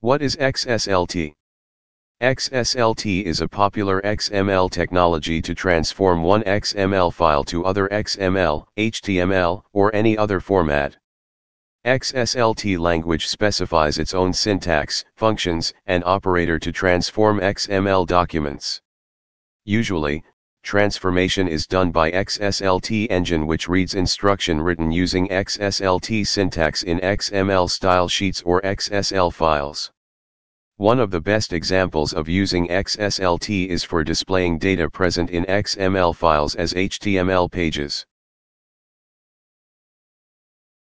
What is XSLT? XSLT is a popular XML technology to transform one XML file to other XML, HTML, or any other format. XSLT language specifies its own syntax, functions, and operator to transform XML documents. Usually, transformation is done by XSLT engine, which reads instruction written using XSLT syntax in XML style sheets or XSL files. One of the best examples of using XSLT is for displaying data present in XML files as HTML pages.